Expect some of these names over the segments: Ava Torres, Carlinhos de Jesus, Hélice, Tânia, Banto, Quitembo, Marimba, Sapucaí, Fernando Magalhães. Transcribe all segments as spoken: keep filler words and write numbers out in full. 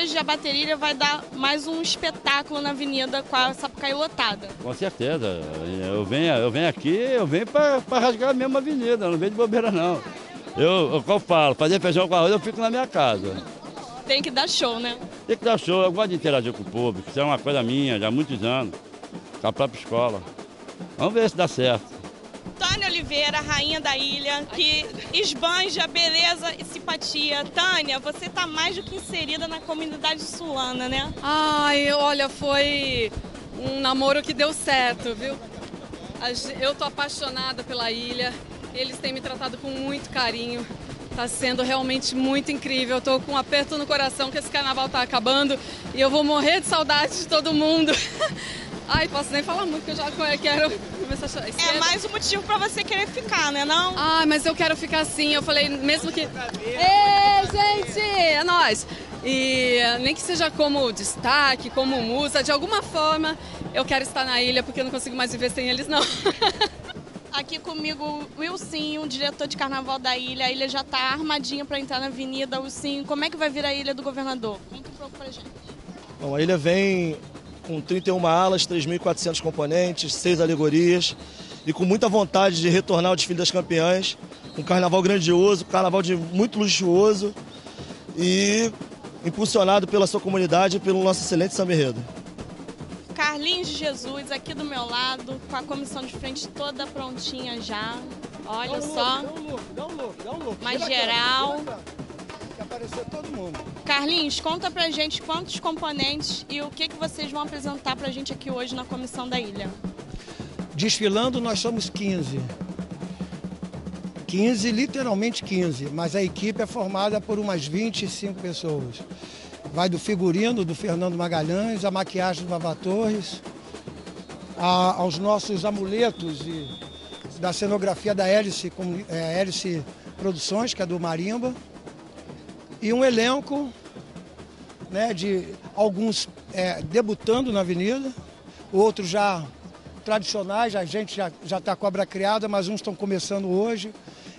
hoje a bateria vai dar mais um espetáculo na avenida com a Sapucaí lotada. Com certeza. Eu venho, eu venho aqui, eu venho para rasgar mesmo a avenida, eu não venho de bobeira não. Eu, eu falo, fazer feijão com arroz, eu fico na minha casa. Tem que dar show, né? Tem que dar show, eu gosto de interagir com o público, isso é uma coisa minha, já há muitos anos, com a própria escola. Vamos ver se dá certo. Tânia Oliveira, rainha da ilha, que esbanja beleza e simpatia. Tânia, você está mais do que inserida na comunidade sulana, né? Ai, olha, foi um namoro que deu certo, viu? Eu tô apaixonada pela ilha, eles têm me tratado com muito carinho. Está sendo realmente muito incrível. Eu estou com um aperto no coração que esse carnaval está acabando e eu vou morrer de saudade de todo mundo. Ai, posso nem falar muito, que eu já quero começar a chorar. É mais um motivo pra você querer ficar, né, não? Ai, mas eu quero ficar assim, eu falei, mesmo que... Ei, gente, é nóis! E nem que seja como destaque, como musa, de alguma forma, eu quero estar na ilha, porque eu não consigo mais viver sem eles, não. Aqui comigo, Wilson, diretor de carnaval da ilha. A ilha já tá armadinha pra entrar na avenida. Wilson, como é que vai vir a ilha do governador? Conta um pouco pra gente. Bom, a ilha vem... com trinta e uma alas, três mil e quatrocentos componentes, seis alegorias e com muita vontade de retornar ao desfile das campeãs, um carnaval grandioso, um carnaval de muito luxuoso e impulsionado pela sua comunidade e pelo nosso excelente samba-enredo. Carlinhos de Jesus aqui do meu lado, com a comissão de frente toda prontinha já, olha só, mais geral. Apareceu todo mundo. Carlinhos, conta pra gente quantos componentes e o que, que vocês vão apresentar pra gente aqui hoje na comissão da ilha. Desfilando nós somos quinze. quinze, literalmente quinze, mas a equipe é formada por umas vinte e cinco pessoas. Vai do figurino do Fernando Magalhães, a maquiagem do Ava Torres, a, aos nossos amuletos e da cenografia da Hélice, com, é, Hélice Produções, que é do Marimba. E um elenco, né, de alguns é, debutando na avenida, outros já tradicionais, a gente já já está cobra criada, mas uns estão começando hoje.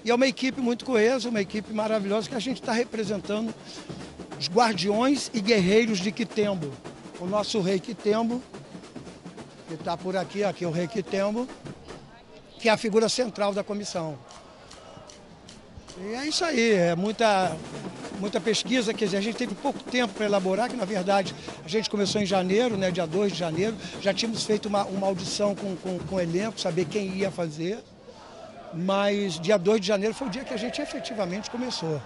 E é uma equipe muito coesa, uma equipe maravilhosa que a gente está representando os guardiões e guerreiros de Quitembo. O nosso rei Quitembo, que está por aqui, aqui é o rei Quitembo, que é a figura central da comissão. E é isso aí, é muita... muita pesquisa, quer dizer, a gente teve pouco tempo para elaborar, que na verdade a gente começou em janeiro, né, dia dois de janeiro, já tínhamos feito uma, uma audição com, com, com o elenco, saber quem ia fazer, mas dia dois de janeiro foi o dia que a gente efetivamente começou.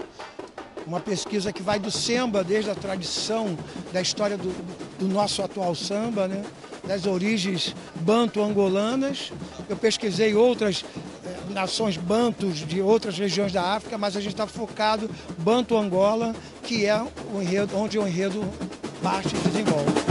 Uma pesquisa que vai do samba, desde a tradição da história do, do nosso atual samba, né, das origens banto-angolanas. Eu pesquisei outras nações bantos de outras regiões da África, mas a gente está focado Banto-Angola, que é o enredo, onde o enredo parte e desenvolve.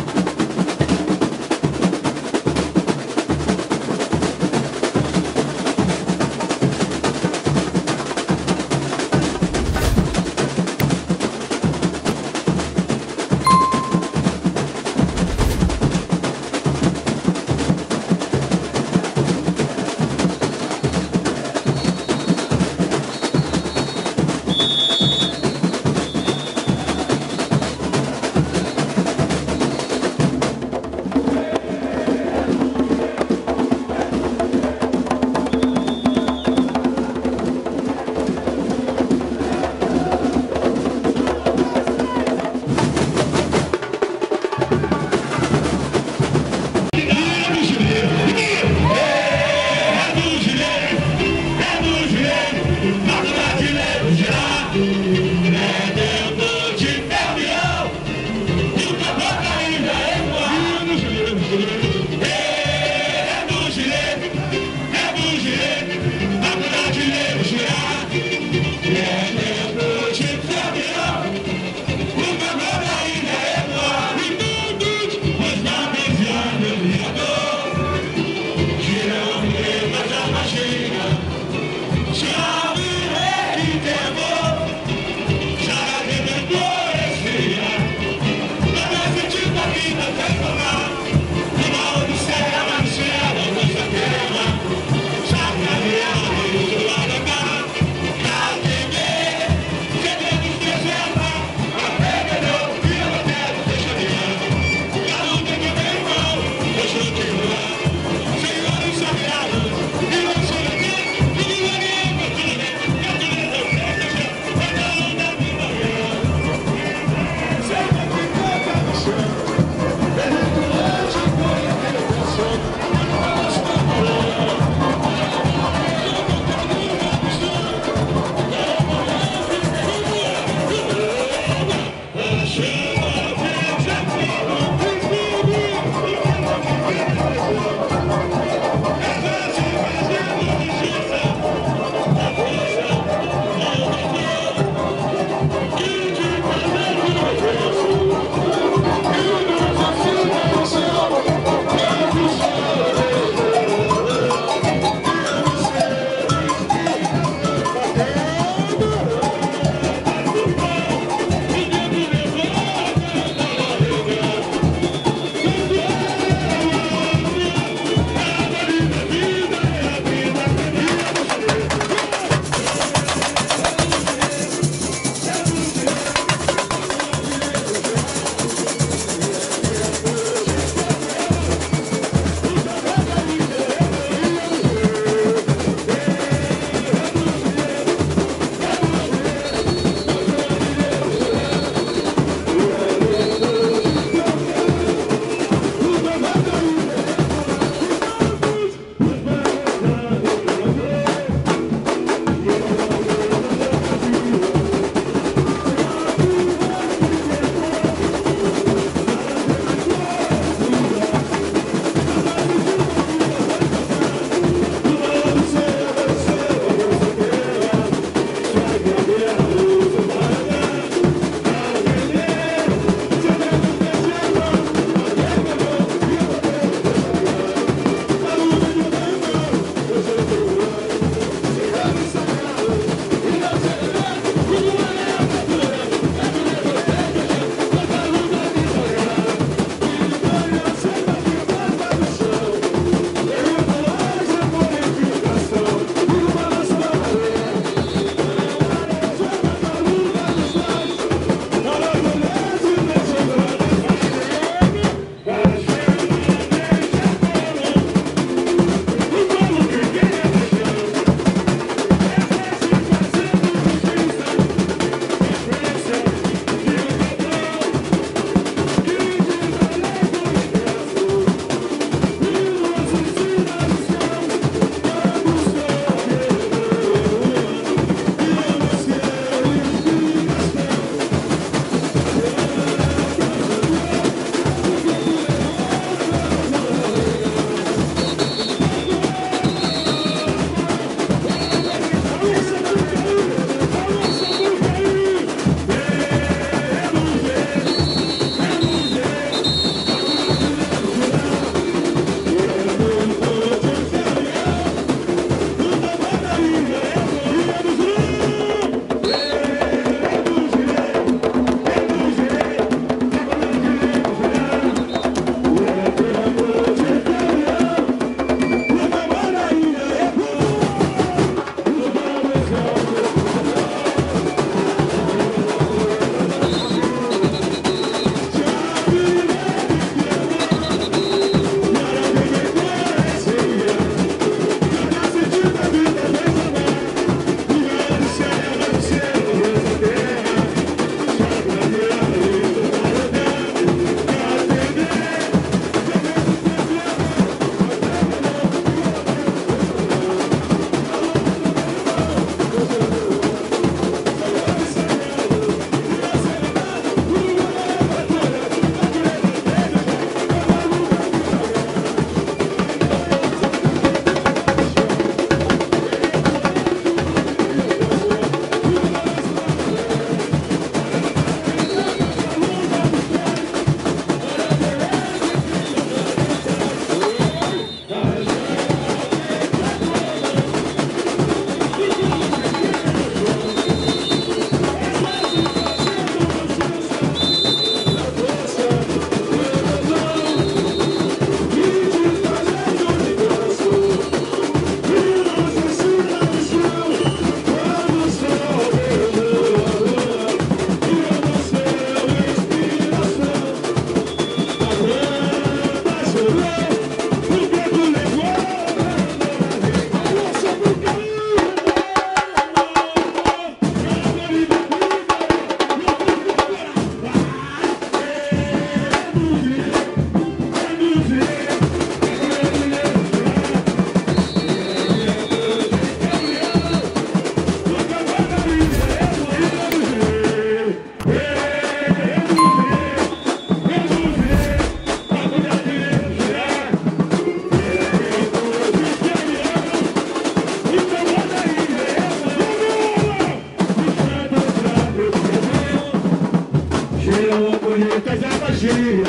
pegou bonitas da magia.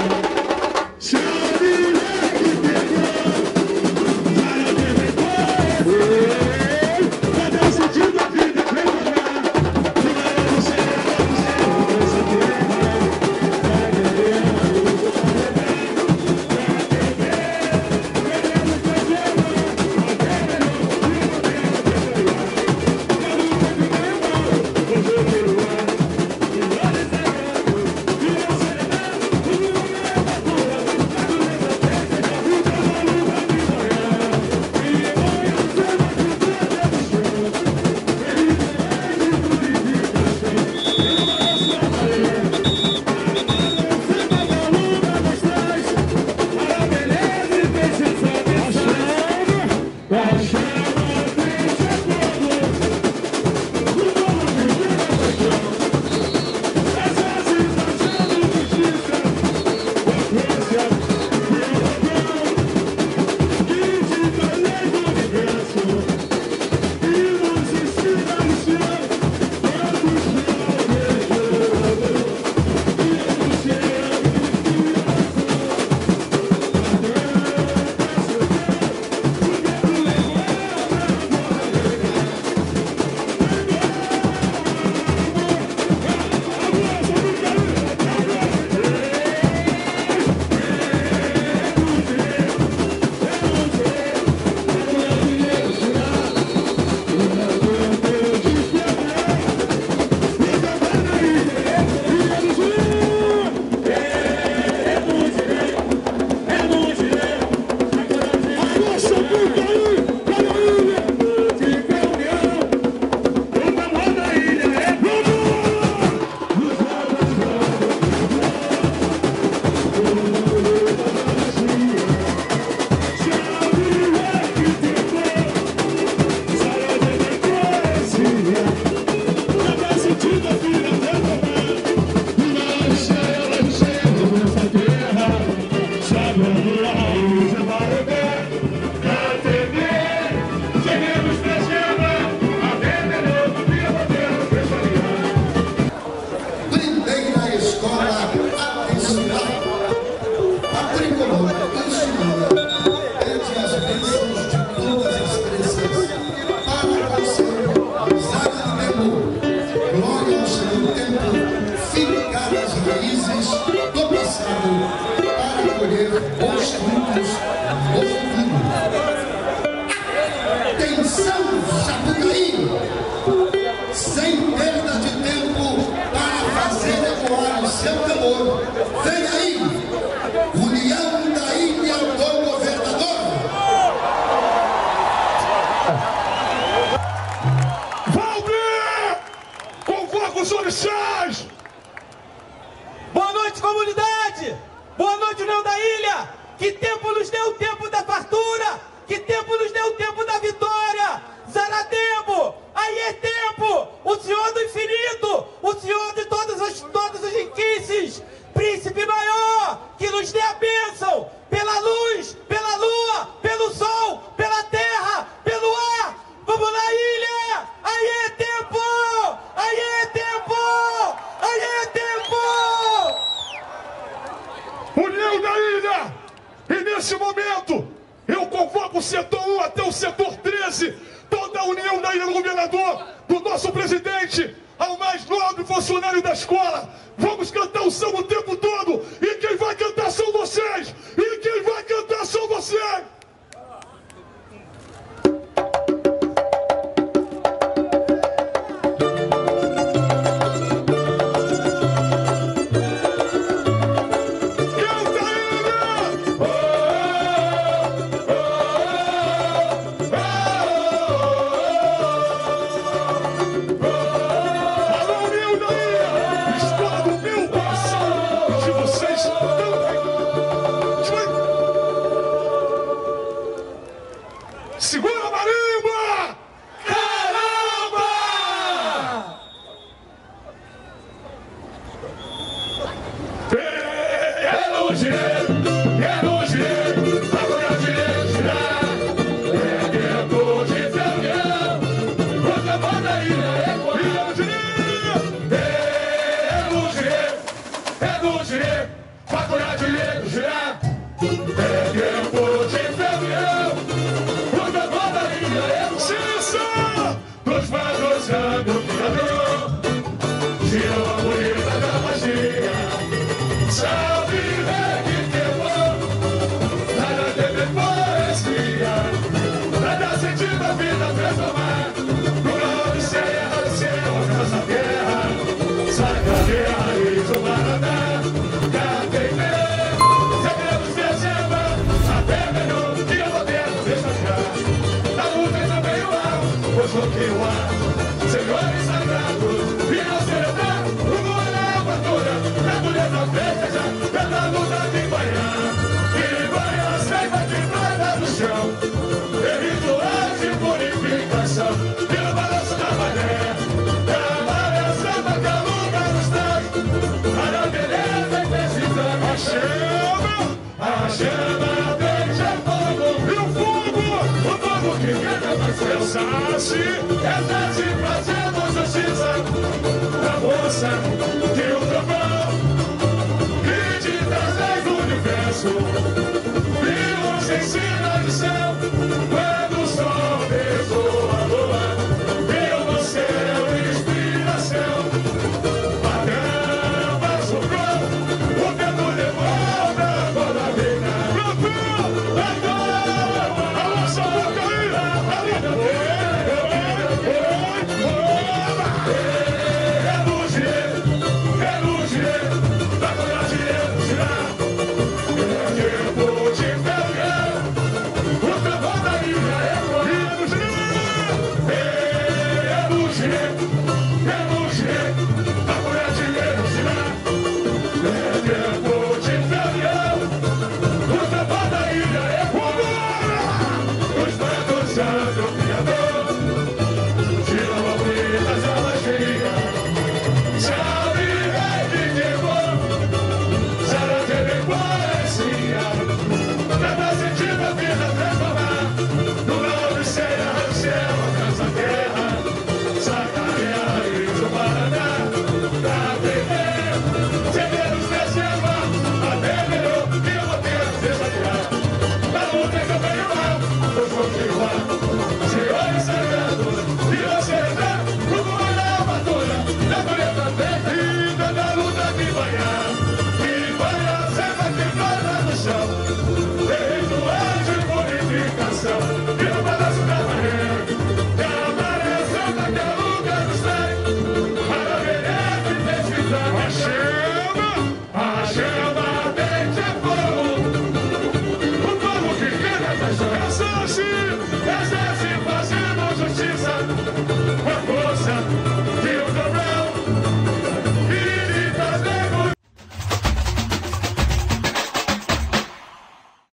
Chame que pegou, para o bebê. Cadê o sentido da vida pra morar? Primeiro você era você, você queria. Tá querendo, tá bebendo, tá bebendo. Querendo fazer morar, não querendo, não. Thank you. faculdade de girar. É tempo de fevereiro, o tempo da ilha é justiça dos vados caminhador. Tirou a bonita da magia, salve reggae tempo. Nada teve poesia, nada sentido a vida transformar. No nome serra, céu, nossa terra, saca a terra e o maradá. Senhores sagrados, virão celebrar o mundo na abertura, na dureza festejar, pela luta de Baiã. E Baiã saiba de prata no chão, tem rituais de purificação, pelo balanço da maré. Da maré samba que a luta nos traz, para a beleza e precisamos a chama, a chama beija fogo, e o fogo, o fogo que queda mais cansaço. Exerce fazendo justiça da moça que o trovão que de trás do universo e nos ensina no céu. Quando o sol pesou a lua, veio no céu inspiração. A grama soprou, o vento levou pra toda a vida. Pronto, agora a nossa boca linda, a linda. É luz, é luz,